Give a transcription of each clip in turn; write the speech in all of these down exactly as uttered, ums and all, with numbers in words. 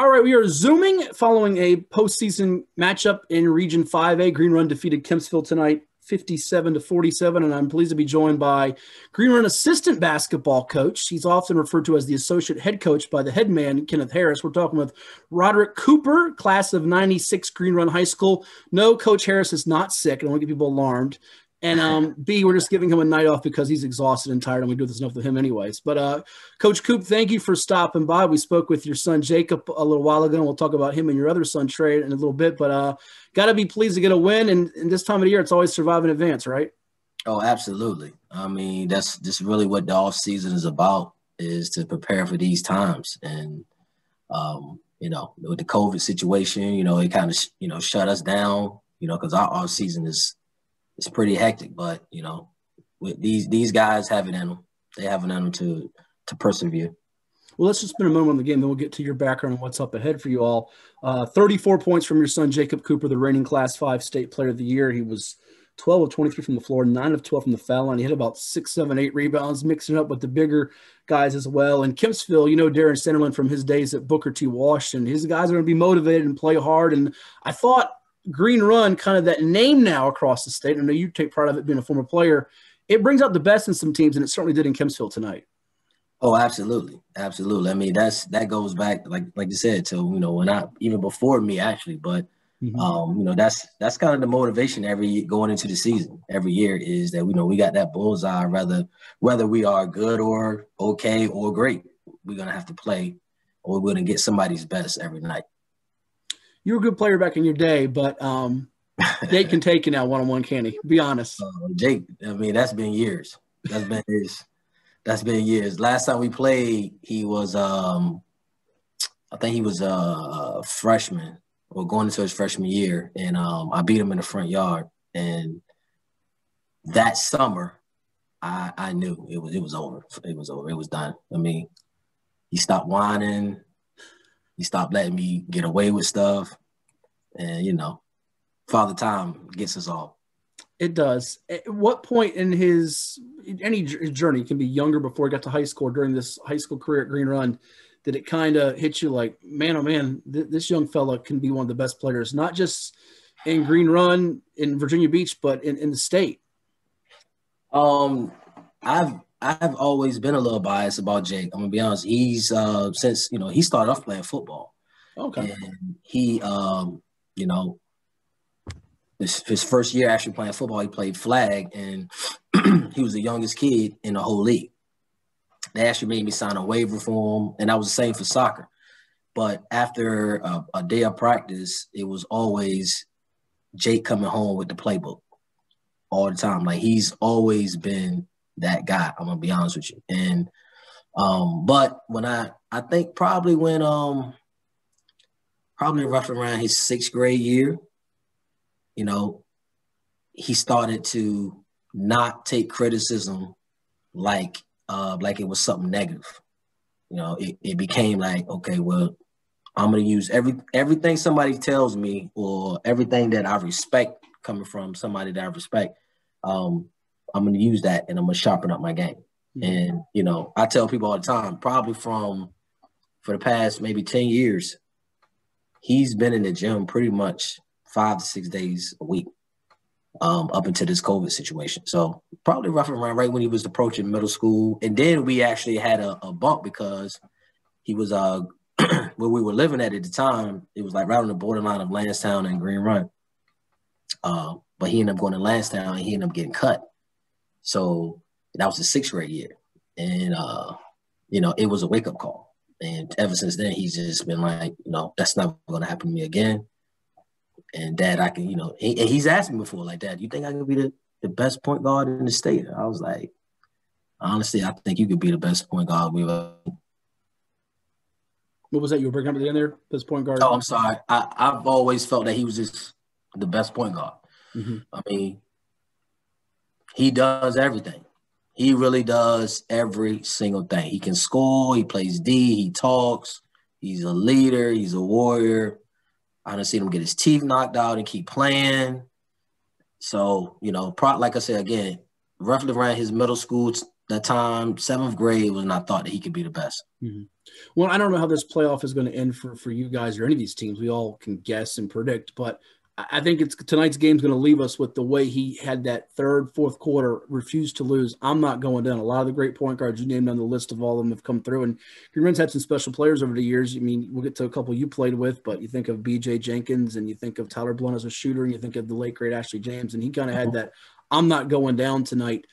All right, we are Zooming following a postseason matchup in Region five A. Green Run defeated Kempsville tonight fifty-seven to forty-seven, and I'm pleased to be joined by Green Run assistant basketball coach. He's often referred to as the associate head coach by the head man, Kenneth Harris. We're talking with Roderick Cooper, class of ninety-six, Green Run High School. No, Coach Harris is not sick. I don't want to get people alarmed. And um, B, we're just giving him a night off because he's exhausted and tired, and we do this enough with him anyways. But uh, Coach Coop, thank you for stopping by. We spoke with your son Jacob a little while ago, and we'll talk about him and your other son Trey in a little bit. But uh, got to be pleased to get a win, and, and this time of the year, it's always survive in advance, right? Oh, absolutely. I mean, that's just really what the off season is about, is to prepare for these times. And um, you know, with the COVID situation, you know, it kind of you know shut us down, you know, because our off season is. It's pretty hectic, but you know, with these these guys have it in them. They have it in them to to persevere. Well, let's just spend a moment on the game, then we'll get to your background and what's up ahead for you all. Uh, thirty-four points from your son Jacob Cooper, the reigning Class five State Player of the Year. He was twelve of twenty-three from the floor, nine of twelve from the foul line. He hit about six, seven, eight rebounds, mixing up with the bigger guys as well. And Kempsville, you know Darren Centerlin from his days at Booker T. Washington. His guys are going to be motivated and play hard. And I thought Green Run, kind of that name now across the state. I know you take pride of it being a former player. It brings out the best in some teams, and it certainly did in Kempsville tonight. Oh, absolutely, absolutely. I mean, that's that goes back, like like you said, to you know when I even before me actually, but mm-hmm. um, you know that's that's kind of the motivation every going into the season every year is that you know we got that bullseye. Rather whether we are good or okay or great, we're gonna have to play, or we're gonna get somebody's best every night. You were a good player back in your day, but um, Jake can take you now one-on-one, can he? Be honest. Uh, Jake, I mean, that's been years. That's been his, That's been years. Last time we played, he was, um, I think he was a freshman or going into his freshman year, and um, I beat him in the front yard. And that summer, I, I knew it was it was over. It was over. It was done. I mean, he stopped whining. He stopped letting me get away with stuff. And, you know, Father Time gets us all. It does. At what point in his any journey, can be younger before he got to high school, or during this high school career at Green Run, did it kind of hit you like, man, oh, man, th- this young fella can be one of the best players, not just in Green Run, in Virginia Beach, but in, in the state? Um, I've... I've always been a little biased about Jake. I'm gonna be honest. He's uh, since you know he started off playing football. Okay. And he, um, you know, his, his first year actually playing football, he played flag, and he was the youngest kid in the whole league. They actually made me sign a waiver for him, and I was the same for soccer. But after a, a day of practice, it was always Jake coming home with the playbook all the time. Like he's always been that guy, I'm gonna be honest with you. And um, but when I I think probably when um probably roughly around his sixth grade year, you know, he started to not take criticism like uh like it was something negative. You know, it, it became like, okay, well, I'm gonna use every everything somebody tells me or everything that I respect coming from somebody that I respect. Um I'm going to use that, and I'm going to sharpen up my game. Mm-hmm. And, you know, I tell people all the time, probably from for the past maybe ten years, he's been in the gym pretty much five to six days a week um, up until this COVID situation. So probably roughly around right when he was approaching middle school. And then we actually had a, a bump because he was uh, – where we were living at at the time, it was like right on the borderline of Lansdowne and Green Run. Uh, but he ended up going to Lansdowne, and he ended up getting cut. So that was the sixth grade year. And, uh, you know, it was a wake-up call. And ever since then, he's just been like, you know, that's not going to happen to me again. And, Dad, I can, you know, he, and he's asked me before, like, Dad, you think I can be the, the best point guard in the state? I was like, honestly, I think you could be the best point guard we've ever been. What was that? You were breaking up at the end there? Best point guard? Oh, I'm sorry. I, I've always felt that he was just the best point guard. Mm-hmm. I mean, he does everything. He really does every single thing. He can score. He plays D. He talks. He's a leader. He's a warrior. I done seen him get his teeth knocked out and keep playing. So, you know, like I said, again, roughly around his middle school that time, seventh grade, was when I thought that he could be the best. Mm-hmm. Well, I don't know how this playoff is going to end for, for you guys or any of these teams. We all can guess and predict, but I think it's tonight's game is going to leave us with the way he had that third, fourth quarter, refused to lose. I'm not going down. A lot of the great point guards you named on the list of all of them have come through, and Green Run's had some special players over the years. I mean, we'll get to a couple you played with, but you think of B J. Jenkins, and you think of Tyler Blunt as a shooter, and you think of the late, great Ashley James, and he kind of had that I'm not going down tonight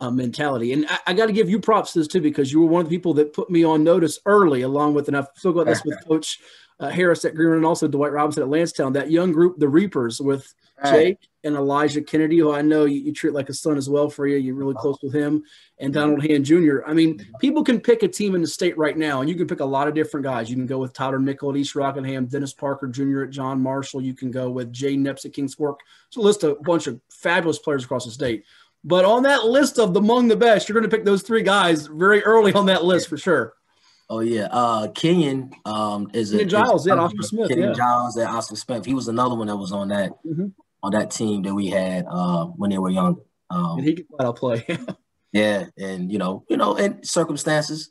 uh, mentality. And I, I got to give you props to this, too, because you were one of the people that put me on notice early, along with, and I've still got this with Coach – Uh, Harris at Green Run, and also Dwight Robinson at Landstown, that young group, the Reapers, with Jake right. and Elijah Kennedy, who I know you, you treat like a son as well for you. You're really close with him, and Donald Hand Junior I mean, people can pick a team in the state right now, and you can pick a lot of different guys. You can go with Tyler Nichol at East Rockingham, Dennis Parker Junior at John Marshall. You can go with Jay Nepse at King's Fork. So list a bunch of fabulous players across the state. But on that list of the among the best, you're going to pick those three guys very early on that list for sure. Oh, yeah. Uh, Kenyon um, is Kenyon a, Giles at Oscar Smith. Kenyon yeah. Giles at Oscar Smith. He was another one that was on that mm-hmm. on that team that we had uh, when they were young. Um, and he could let out play. yeah, and, you know, you know, and circumstances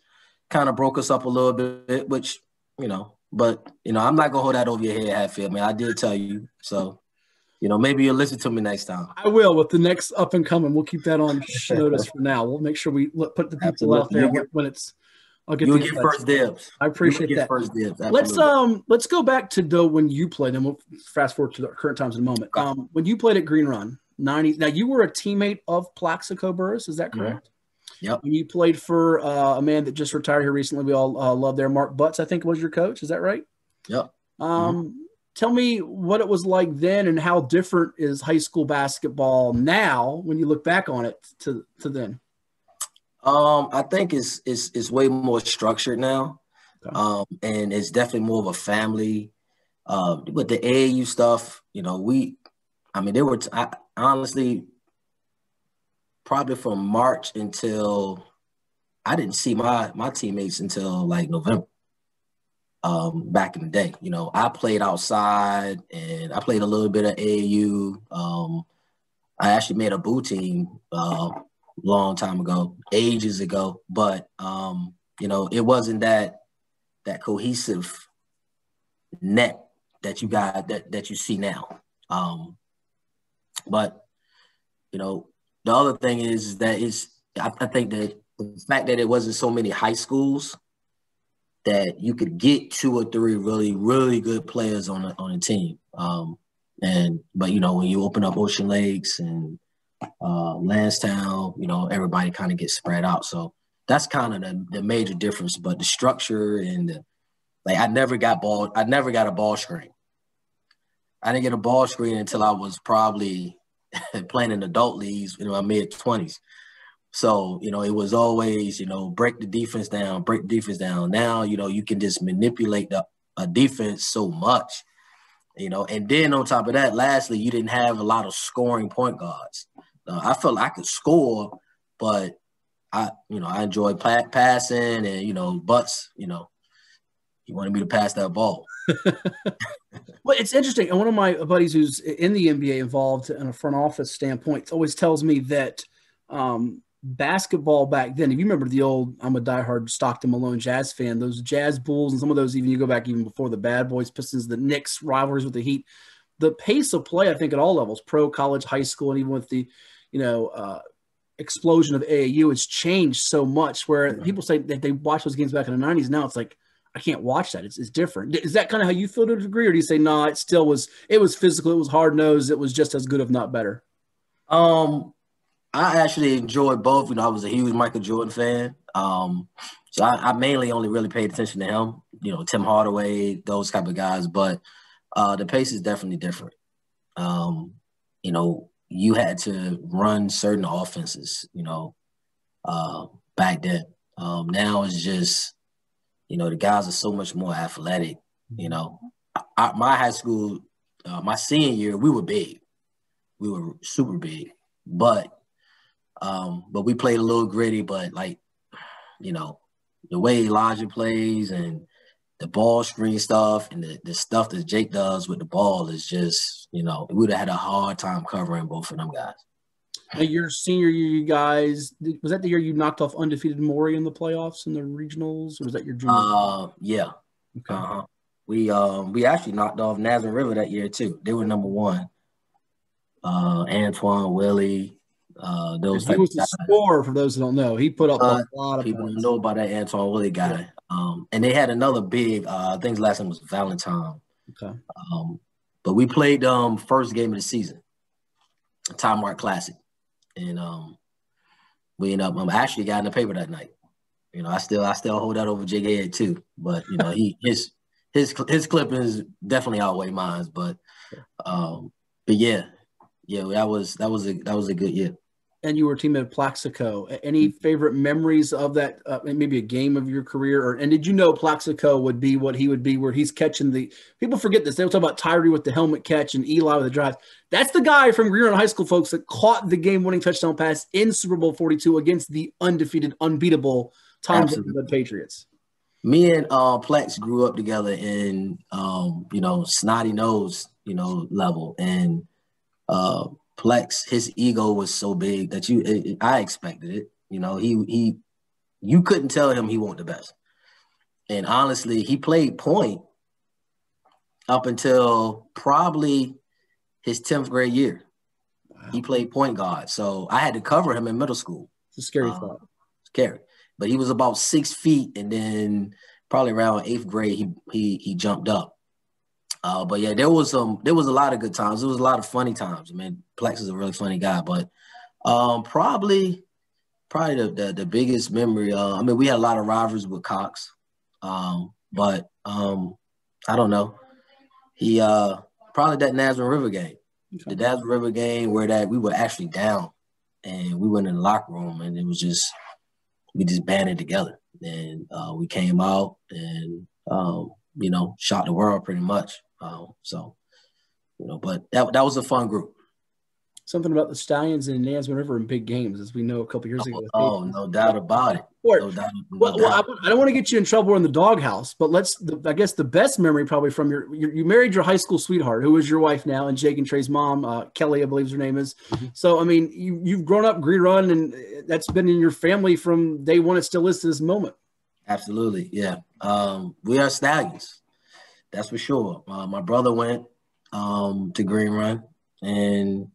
kind of broke us up a little bit, which, you know, but, you know, I'm not going to hold that over your head, Hatfield, man. I did tell you, so. You know, maybe you'll listen to me next time. I will with the next up and coming. We'll keep that on notice for now. We'll make sure we put the people Absolutely. out there get- when it's – I'll get, You'll get first dibs. I appreciate get that. First dibs. Let's um let's go back to though when you played, and we'll fast forward to the current times in a moment. Um, when you played at Green Run, ninety. Now you were a teammate of Plaxico Burress, is that correct? Mm-hmm. Yep. And you played for uh, a man that just retired here recently. We all uh, love there. Mark Butts, I think, was your coach. Is that right? Yep. Um, mm-hmm. Tell me what it was like then, and how different is high school basketball now when you look back on it to to then. Um, I think it's, it's, it's way more structured now, um, and it's definitely more of a family. Uh, with the A A U stuff, you know, we – I mean, they were t- – I honestly, probably from March until – I didn't see my, my teammates until, like, November um, back in the day. You know, I played outside, and I played a little bit of A A U. Um, I actually made a Boo team uh, – long time ago, ages ago, but um, you know, it wasn't that that cohesive net that you got that, that you see now. Um, but you know, the other thing is that is I, I think that the fact that it wasn't so many high schools that you could get two or three really, really good players on a, on a team. Um, and but you know, when you open up Ocean Lakes and Uh, Lansdowne, you know, everybody kind of gets spread out. So that's kind of the, the major difference. But the structure and the, like, I never got ball. I never got a ball screen. I didn't get a ball screen until I was probably playing in adult leagues in my mid twenties. So you know, it was always you know break the defense down, break the defense down. Now you know you can just manipulate the a defense so much. You know, and then on top of that, lastly, you didn't have a lot of scoring point guards. Uh, I felt I could score, but I, you know, I enjoyed pla- passing, and you know, Butts, you know, he wanted me to pass that ball. Well, it's interesting. And one of my buddies who's in the N B A involved in a front office standpoint always tells me that um, basketball back then. If you remember the old, I'm a diehard Stockton Malone Jazz fan. Those Jazz Bulls and some of those even you go back even before the Bad Boys, Pistons, the Knicks rivalries with the Heat. The pace of play, I think, at all levels, pro, college, high school, and even with the, you know, uh, explosion of A A U, it's changed so much where mm-hmm. people say that they watch those games back in the nineties. Now it's like, I can't watch that. It's, it's different. Is that kind of how you feel to a degree, or do you say, no, nah, it still was – it was physical, it was hard-nosed, it was just as good if not better? Um, I actually enjoyed both. You know, I was a huge Michael Jordan fan. Um, so I, I mainly only really paid attention to him, you know, Tim Hardaway, those type of guys, but – Uh, the pace is definitely different. Um, you know, you had to run certain offenses, you know, uh, back then. Um, now it's just, you know, the guys are so much more athletic, you know. I, I, my high school, uh, my senior year, we were big. We were super big. But, um, but we played a little gritty, but, like, you know, the way Elijah plays and the ball screen stuff and the, the stuff that Jake does with the ball is just, you know, we would have had a hard time covering both of them guys. your senior year, you guys, was that the year you knocked off undefeated Maury in the playoffs in the regionals, or was that your junior uh, year? Yeah. Okay. Uh, we um, we actually knocked off Nazareth River that year, too. They were number one. Uh, Antoine Willie. Uh, those he was the scorer, for those who don't know. He put up uh, a lot of people points. People know about that Antoine Willie guy. Yeah. Um, and they had another big, uh, I think his last name was Valentine. Okay. Um, but we played um first game of the season, Time Mark Classic. And um, we ended up um, actually got in the paper that night. You know, I still I still hold that over Jig Ed too. But you know, he his his his clippings definitely outweigh mine. But um, but yeah, yeah, that was that was a that was a good year. And you were a teammate of Plaxico. Any favorite memories of that? Uh, maybe a game of your career, or and did you know Plaxico would be what he would be, where he's catching the people forget this. They were talking about Tyree with the helmet catch and Eli with the drive. That's the guy from Green Run High School, folks, that caught the game-winning touchdown pass in Super Bowl forty-two against the undefeated, unbeatable Tom the Patriots. Me and uh, Plex grew up together in um, you know snotty nose you know level and. Uh, Plex, his ego was so big that you, it, it, I expected it. You know, he, he, you couldn't tell him he wasn't the best. And honestly, he played point up until probably his tenth grade year. Wow. He played point guard. So I had to cover him in middle school. It's a scary um, thought. Scary. But he was about six feet. And then probably around eighth grade, he, he, he jumped up. Uh, but yeah, there was some, there was a lot of good times. There was a lot of funny times. I mean, Plex is a really funny guy, but um, probably, probably the, the, the biggest memory. Uh, I mean, we had a lot of rivalries with Cox, um, but um, I don't know. He uh, probably that Nazareth River game, the Nazareth River game where that we were actually down, and we went in the locker room, and it was just we just banded together, and uh, we came out and um, you know shot the world pretty much. Um, so, you know, but that that was a fun group. Something about the Stallions and Nansemond River in big games, as we know a couple years oh, ago. Oh, no doubt about it. No doubt, no well, doubt. well, I don't want to get you in trouble in the doghouse, but let's, the, I guess the best memory probably from your, your, you married your high school sweetheart, who is your wife now, and Jake and Trey's mom, uh, Kelly, I believe her name is. Mm-hmm. So, I mean, you, you've grown up Green Run, and that's been in your family from day one. It still is to this moment. Absolutely, yeah. Um, we are Stallions. That's for sure. Uh, my brother went um, to Green Run, and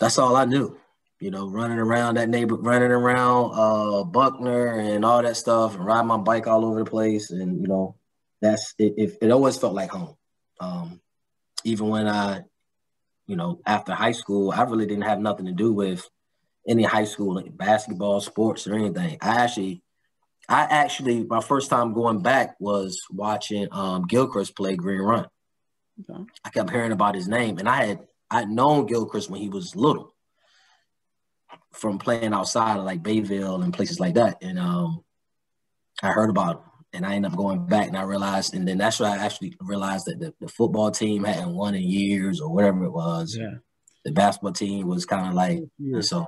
that's all I knew. You know, running around that neighbor, running around uh, Buckner and all that stuff, and riding my bike all over the place. And you know, that's it. It, it always felt like home. Um, even when I, you know, after high school, I really didn't have nothing to do with any high school like basketball, sports, or anything. I actually. I actually, my first time going back was watching um, Gilchrist play Green Run. Okay. I kept hearing about his name, and I had I'd known Gilchrist when he was little from playing outside of like Bayville and places like that. And um, I heard about him, and I ended up going back, and I realized, and then that's when I actually realized that the, the football team hadn't won in years or whatever it was. Yeah. The basketball team was kind of like, yeah. So,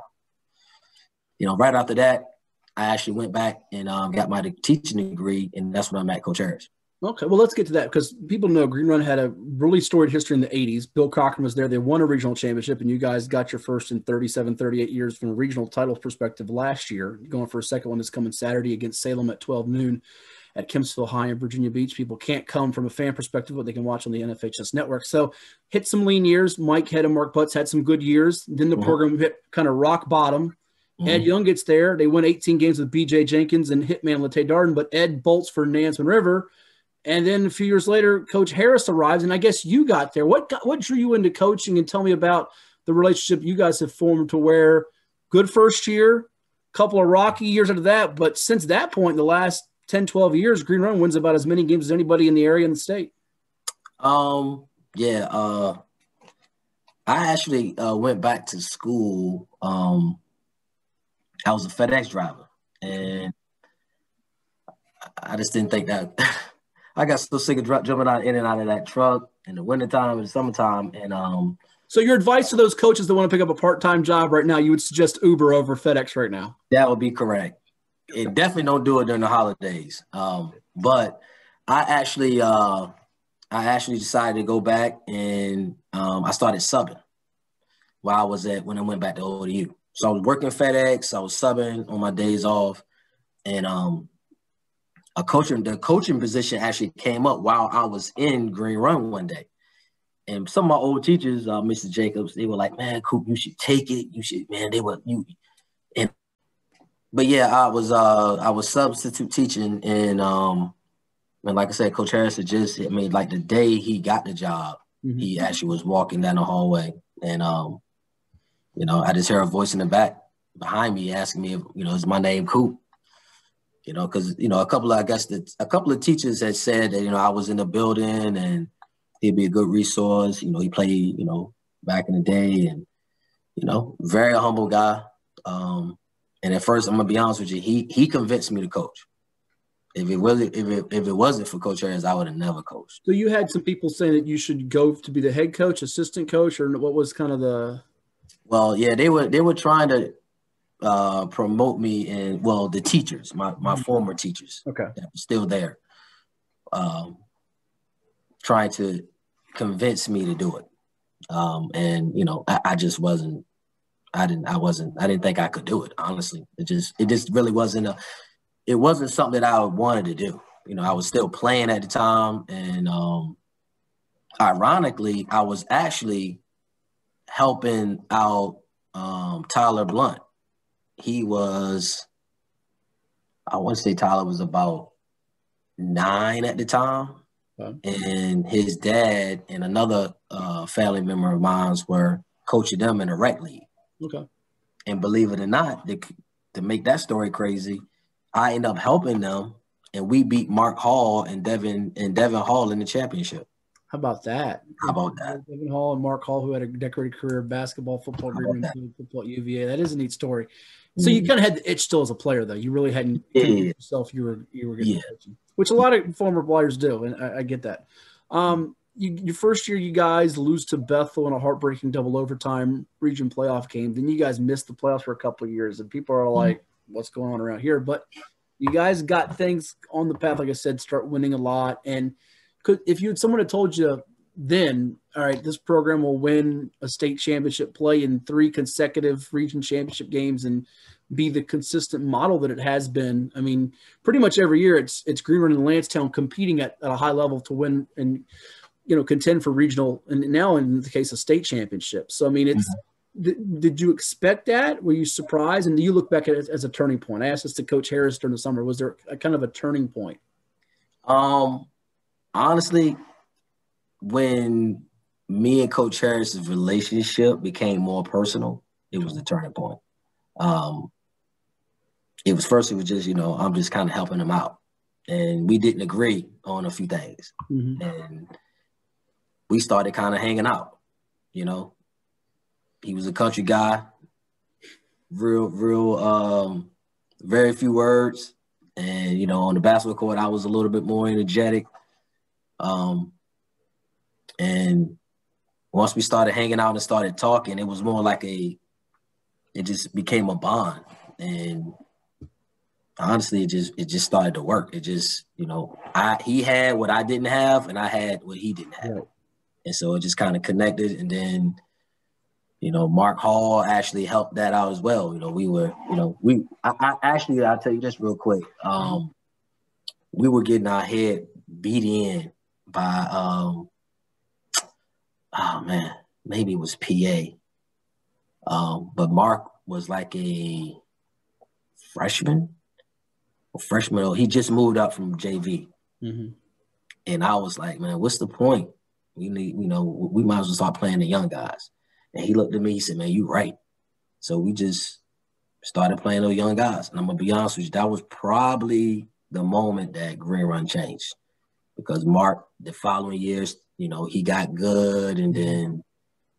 you know, right after that, I actually went back and um, got my teaching degree, and that's when I'm at Coach Harris. Okay, well, let's get to that because people know Green Run had a really storied history in the eighties. Bill Cochran was there. They won a regional championship, and you guys got your first in thirty-seven, thirty-eight years from a regional title perspective last year. You're going for a second one that's coming Saturday against Salem at twelve noon at Kempsville High in Virginia Beach. People can't come from a fan perspective, but they can watch on the N F H S network. So hit some lean years. Mike Head and Mark Butts had some good years. Then the mm-hmm. program hit kind of rock bottom. Mm-hmm. Ed Young gets there. They win eighteen games with B J. Jenkins and Hitman Latay Darden, but Ed bolts for Nansemond River. And then a few years later, Coach Harris arrives, and I guess you got there. What got, what drew you into coaching? And tell me about the relationship you guys have formed to where good first year, couple of rocky years out of that. But since that point, the last ten, twelve years, Green Run wins about as many games as anybody in the area in the state. Um. Yeah. Uh, I actually uh, went back to school um, – I was a FedEx driver, and I just didn't think that. I got so sick of jumping out in and out of that truck in the wintertime and the summertime. And um, so your advice to those coaches that want to pick up a part-time job right now, you would suggest Uber over FedEx right now? That would be correct. It definitely don't do it during the holidays. Um, but I actually uh, I actually decided to go back, and um, I started subbing. where I was at when I went back to O D U. So I was working FedEx, I was subbing on my days off, and um, a coaching the coaching position actually came up while I was in Green Run one day. And some of my old teachers, uh, Mister Jacobs, they were like, "Man, Coop, you should take it. You should, man." They were you, and but yeah, I was uh, I was substitute teaching, and um, and like I said, Coach Harris had just I mean, like the day he got the job, mm-hmm. he actually was walking down the hallway, and um, you know, I just heard a voice in the back behind me asking me, if, you know, is my name Coop? You know, because you know, a couple of I guess the, a couple of teachers had said that you know I was in the building and he'd be a good resource. You know, he played, you know, back in the day and, you know, very humble guy. Um, and at first, I'm going to be honest with you, he he convinced me to coach. If it, really, if it, if it wasn't for Coach Harris, I would have never coached. So you had some people saying that you should go to be the head coach, assistant coach, or what was kind of the – Well, yeah, they were they were trying to uh, promote me and, well, the teachers, my, my mm-hmm. former teachers. Okay. That were still there. Um, trying to convince me to do it. Um, and, you know, I, I just wasn't, I didn't, I wasn't, I didn't think I could do it, honestly. It just, it just really wasn't a, it wasn't something that I wanted to do. You know, I was still playing at the time. And um, ironically, I was actually helping out um, Tyler Blunt. He was, I want to say Tyler was about nine at the time. And his dad and another uh, family member of mine were coaching them in the rec league. Okay. And believe it or not, to, to make that story crazy, I ended up helping them, and we beat Mark Hall and Devin and Devin Hall in the championship. How about that? How about that? Devin Hall and Mark Hall, who had a decorated career in basketball, football, football at U V A. That is a neat story. So you kind of had the itch still as a player, though. You really hadn't yeah. yourself. You were you were good yeah. coaching, which a lot of former players do, and I, I get that. Um, you, your first year, you guys lose to Bethel in a heartbreaking double overtime region playoff game. Then you guys missed the playoffs for a couple of years, and people are like, "What's going on around here?" But you guys got things on the path. Like I said, start winning a lot, and could, if you had someone had told you then, all right, this program will win a state championship, play in three consecutive region championship games, and be the consistent model that it has been. I mean, pretty much every year it's it's Green Run and Lansdowne competing at, at a high level to win and, you know, contend for regional and now in the case of state championships. So, I mean, it's mm-hmm. th- did you expect that? Were you surprised? And do you look back at it as a turning point? I asked this to Coach Harris during the summer. Was there a kind of a turning point? Um, honestly, when me and Coach Harris's relationship became more personal, it was the turning point. Um, it was first, it was just, you know, I'm just kind of helping him out. And we didn't agree on a few things. Mm-hmm. And we started kind of hanging out, you know. He was a country guy, real, real, um, very few words. And, you know, on the basketball court, I was a little bit more energetic. Um, And once we started hanging out and started talking, it was more like a, it just became a bond. And honestly, it just, it just started to work. It just, you know, I, he had what I didn't have and I had what he didn't have. And so it just kind of connected. And then, you know, Mark Hall actually helped that out as well. You know, we were, you know, we, I, I actually, I'll tell you this real quick. Um, we were getting our head beat in by, um, oh man, maybe it was P A. Um, but Mark was like a freshman. A freshman, he just moved up from J V. Mm-hmm. And I was like, man, what's the point? We need, you know, we might as well start playing the young guys. And he looked at me, he said, man, you right. So we just started playing those young guys. And I'm gonna be honest with you, that was probably the moment that Green Run changed. Because Mark, the following years, you know, he got good, and then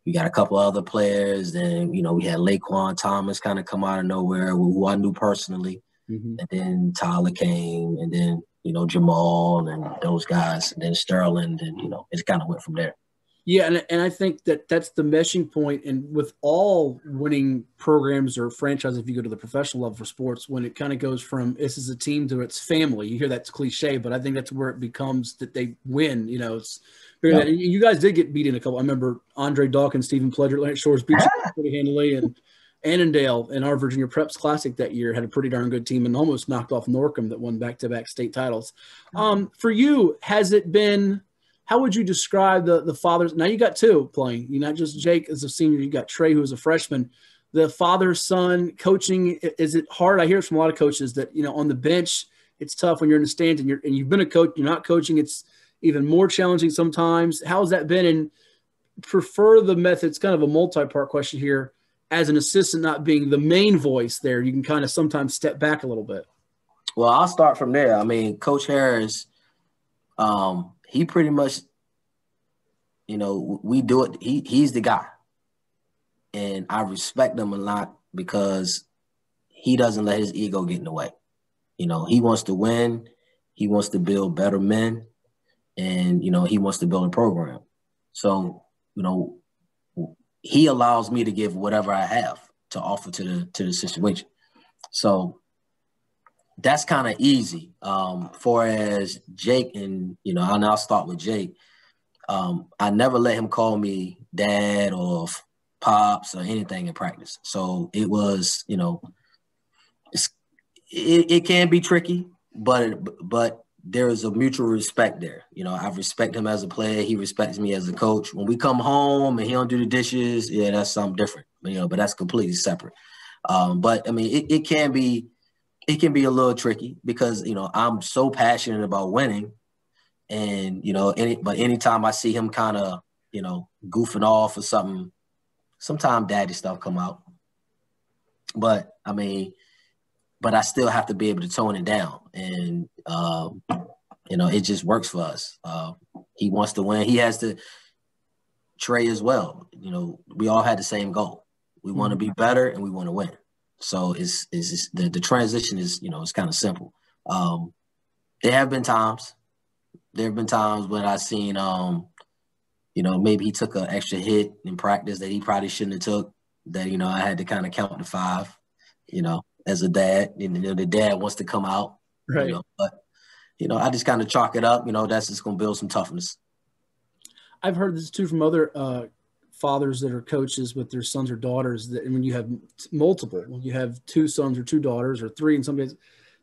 we got a couple other players. Then, you know, we had Laquan Thomas kind of come out of nowhere, who I knew personally. Mm-hmm. And then Tyler came, and then, you know, Jamal and those guys, and then Sterling, and, you know, it kind of went from there. Yeah, and, and I think that that's the meshing point. And with all winning programs or franchises, if you go to the professional level for sports, when it kind of goes from this is a team to it's family, you hear that's cliche, but I think that's where it becomes that they win. You know, it's, yeah. You guys did get beat in a couple. I remember Andre Dawkins, Stephen Pledger, Atlantic Shores Beach pretty handily. And Annandale in our Virginia Preps Classic that year had a pretty darn good team and almost knocked off Norcom that won back-to-back state titles. Um, for you, has it been – how would you describe the the fathers – now you got two playing. You're not just Jake as a senior. You got Trey, who is a freshman. The father-son coaching, is it hard? I hear it from a lot of coaches that, you know, on the bench, it's tough when you're in the stands and, you're, and you've been a coach, you're not coaching. It's even more challenging sometimes. How has that been? And prefer the method. It's kind of a multi-part question here. As an assistant not being the main voice there, you can kind of sometimes step back a little bit. Well, I'll start from there. I mean, Coach Harris, um, he pretty much, you know, we do it. He He's the guy. And I respect him a lot because he doesn't let his ego get in the way. You know, he wants to win. He wants to build better men. And, you know, he wants to build a program. So, you know, he allows me to give whatever I have to offer to the to the situation. So that's kind of easy. Um, for as Jake and, you know, and I'll start with Jake. Um, I never let him call me dad or pops or anything in practice. So it was, you know, it's, it, it can be tricky, but, but there is a mutual respect there. You know, I respect him as a player. He respects me as a coach. When we come home and he don't do the dishes, yeah, that's something different, you know, but that's completely separate. Um, but I mean, it, it can be, it can be a little tricky because, you know, I'm so passionate about winning and, you know, any, but anytime I see him kind of, you know, goofing off or something, sometimes daddy stuff come out, but I mean, but I still have to be able to tone it down. And, um, you know, it just works for us. Uh, he wants to win. He has to, Trey as well. You know, we all had the same goal. We want to be better and we want to win. So it's, it's, it's the, the transition is, you know, it's kind of simple. Um, there have been times, there have been times when I've seen, um, you know, maybe he took an extra hit in practice that he probably shouldn't have took that, you know, I had to kind of count to five, you know, as a dad, and you know, the dad wants to come out, right? You know, but you know, I just kind of chalk it up. You know, that's just going to build some toughness. I've heard this too from other uh, fathers that are coaches with their sons or daughters. That when you have multiple, when you have two sons or two daughters or three, in some cases,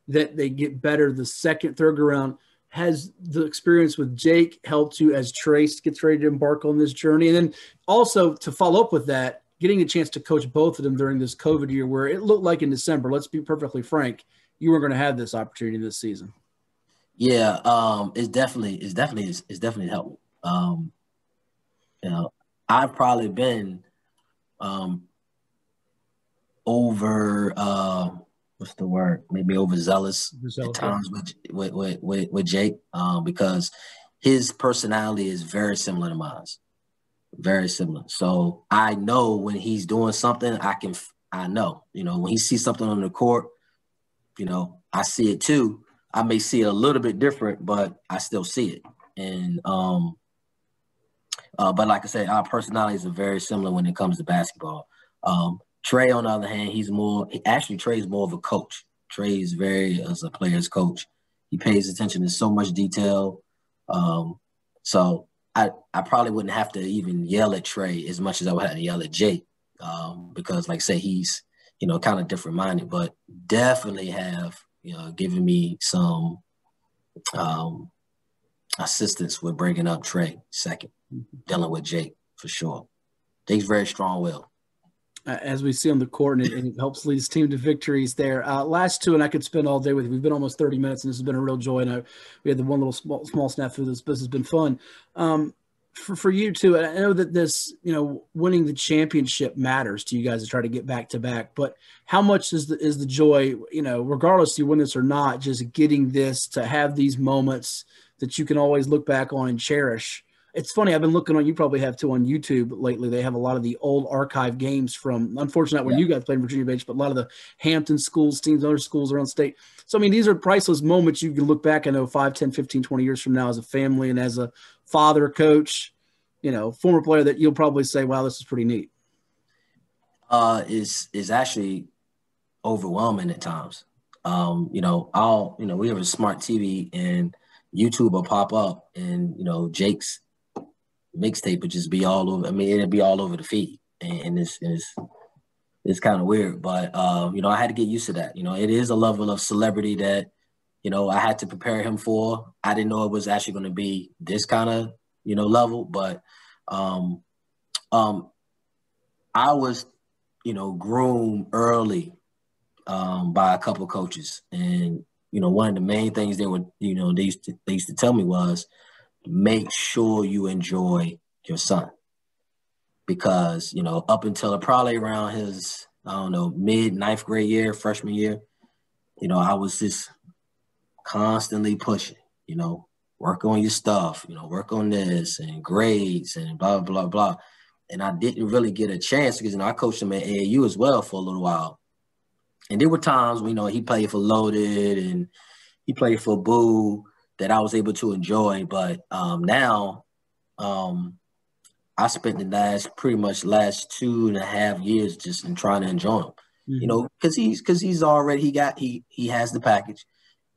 that they get better the second, third round. Has the experience with Jake helped you as Trace gets ready to embark on this journey? And then also to follow up with that, getting a chance to coach both of them during this COVID year where it looked like in December, let's be perfectly frank, you weren't going to have this opportunity this season. Yeah, um, it's definitely, it's definitely, it's, it's definitely helpful. Um, you know, I've probably been um, over, uh, what's the word? Maybe overzealous, overzealous at times yeah. with, with, with, with Jake um, because his personality is very similar to mine. Very similar. So I know when he's doing something, I can, I know, you know, when he sees something on the court, you know, I see it too. I may see it a little bit different, but I still see it. And, um, uh, but like I said, our personalities are very similar when it comes to basketball. Um, Trey, on the other hand, he's more, actually Trey's more of a coach. Trey's very, as a player's coach, he pays attention to so much detail. Um, so I, I probably wouldn't have to even yell at Trey as much as I would have to yell at Jake um, because, like I say, he's, you know, kind of different-minded, but definitely have, you know, given me some um, assistance with bringing up Trey second, dealing with Jake for sure. Jake's very strong-willed. As we see on the court, and it, and it helps lead his team to victories there. Uh, last two, and I could spend all day with you. We've been almost thirty minutes, and this has been a real joy. And I, we had the one little small, small snafu. This, this has been fun. Um, for, for you, too, I know that this, you know, winning the championship matters to you guys to try to get back-to-back, but how much is the, is the joy, you know, regardless you win this or not, just getting this to have these moments that you can always look back on and cherish? It's funny, I've been looking on, you probably have too, on YouTube lately. They have a lot of the old archive games from, unfortunately, not when yeah. you guys played in Virginia Beach, but a lot of the Hampton schools, teams, other schools around state. So, I mean, these are priceless moments you can look back, I know, five, ten, fifteen, twenty years from now as a family and as a father, coach, you know, former player that you'll probably say, wow, this is pretty neat. Uh, is is actually overwhelming at times. Um, you know, I'll, you know, we have a smart T V and YouTube will pop up and, you know, Jake's mixtape would just be all over. I mean, it'd be all over the feed. and, and it's, it's, it's kind of weird, but, um, you know, I had to get used to that. You know, it is a level of celebrity that, you know, I had to prepare him for. I didn't know it was actually going to be this kind of, you know, level, but um, um, I was, you know, groomed early um, by a couple of coaches. And, you know, one of the main things they would, you know, they used to, they used to tell me was, make sure you enjoy your son. Because, you know, up until probably around his, I don't know, mid ninth grade year, freshman year, you know, I was just constantly pushing, you know, work on your stuff, you know, work on this and grades and blah, blah, blah. And I didn't really get a chance because, you know, I coached him at A A U as well for a little while. And there were times when, you know, he played for Loaded and he played for Boo that I was able to enjoy. But um, now, um, I spent the last, pretty much last two and a half years just in trying to enjoy him, mm-hmm. you know, because he's, because he's already, he got, he, he has the package.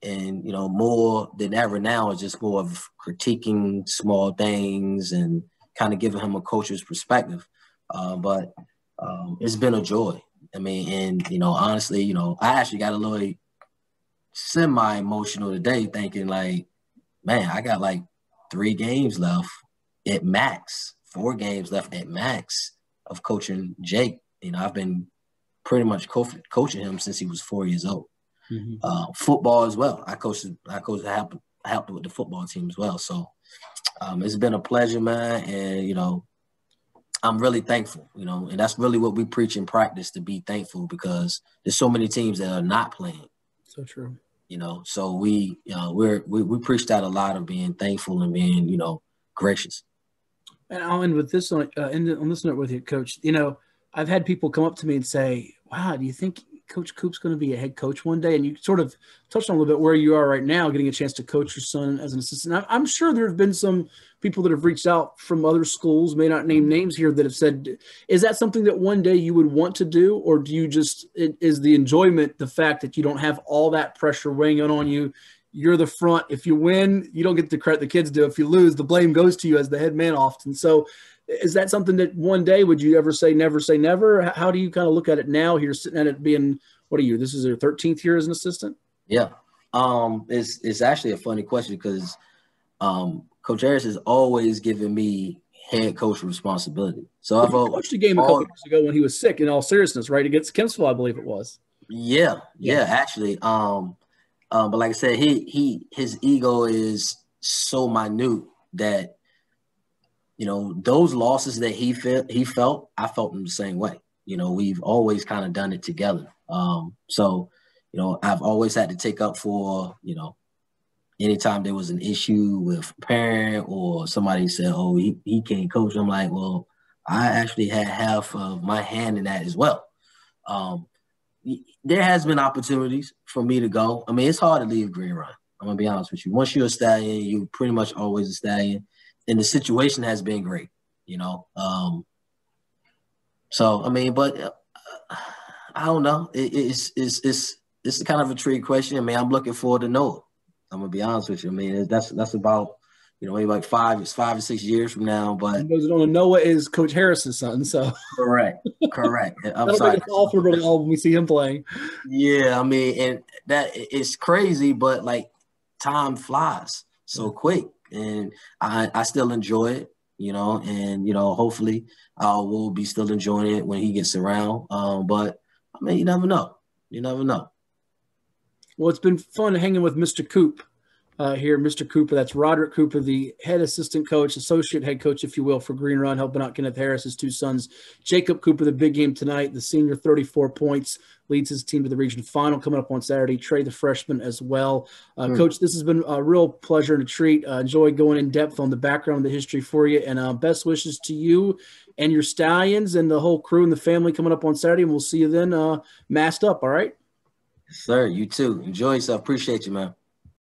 And, you know, more than ever now is just more of critiquing small things and kind of giving him a coach's perspective. Uh, but um, it's been a joy. I mean, and, you know, honestly, you know, I actually got a little semi-emotional today thinking like, man, I got like three games left at max. Four games left at max of coaching Jake. You know, I've been pretty much co- coaching him since he was four years old. Mm-hmm. Uh, football as well. I coached. I coached. I helped, I helped with the football team as well. So um, it's been a pleasure, man. And you know, I'm really thankful. You know, and that's really what we preach in practice, to be thankful, because there's so many teams that are not playing. So true. You know, so we, you know, we're, we we preached out a lot of being thankful and being, you know, gracious. And I'll end with this on, uh, end on this note with you, Coach. You know, I've had people come up to me and say, wow, do you think Coach Coop's going to be a head coach one day? And you sort of touched on a little bit where you are right now, getting a chance to coach your son as an assistant. I'm sure there have been some people that have reached out from other schools, may not name names here, that have said, is that something that one day you would want to do? Or do you just, is the enjoyment the fact that you don't have all that pressure weighing on you? You're the front. If you win, you don't get the credit the kids do. If you lose, the blame goes to you as the head man often. So is that something that one day, would you ever say never say never? How do you kind of look at it now? Here sitting at it being, what are you, this is your thirteenth year as an assistant? Yeah. Um, it's it's actually a funny question because um, Coach Harris has always given me head coach responsibility. So I've coached a game a couple years ago when he was sick, in all seriousness, right? Against Kempsville, I believe it was. Yeah. Yeah, yeah. actually. Um Um, but like I said, he he his ego is so minute that, you know, those losses that he felt, he felt, I felt them the same way. You know, we've always kind of done it together. Um, so, you know, I've always had to take up for, you know, anytime there was an issue with a parent or somebody said, oh, he, he can't coach. I'm like, well, I actually had half of my hand in that as well. Um There has been opportunities for me to go. I mean, it's hard to leave Green Run. I'm going to be honest with you. Once you're a Stallion, you're pretty much always a Stallion. And the situation has been great, you know. Um, so, I mean, but uh, I don't know. It, it's, it's, it's, it's kind of a tricky question. I mean, I'm looking forward to Noah. I'm going to be honest with you. I mean, that's that's about, you know, maybe like five, it's five or six years from now. But Noah is Coach Harris's son, so correct, correct. I'm sorry, it's awful, really old when we see him playing. Yeah, I mean, and that it's crazy, but like time flies so quick, and I, I still enjoy it, you know, and you know, hopefully I will be still enjoying it when he gets around. Um, but I mean, you never know, you never know. Well, it's been fun hanging with Mister Coop. Uh, here, Mister Cooper, that's Roderick Cooper, the head assistant coach, associate head coach, if you will, for Green Run, helping out Kenneth Harris, his two sons. Jacob Cooper, the big game tonight, the senior, thirty-four points, leads his team to the region final coming up on Saturday. Trey, the freshman, as well. Uh, sure. Coach, this has been a real pleasure and a treat. Uh, enjoy going in depth on the background and the history for you, and uh, best wishes to you and your Stallions and the whole crew and the family coming up on Saturday, and we'll see you then uh, masked up, all right? Sir, you too. Enjoy yourself. Appreciate you, man.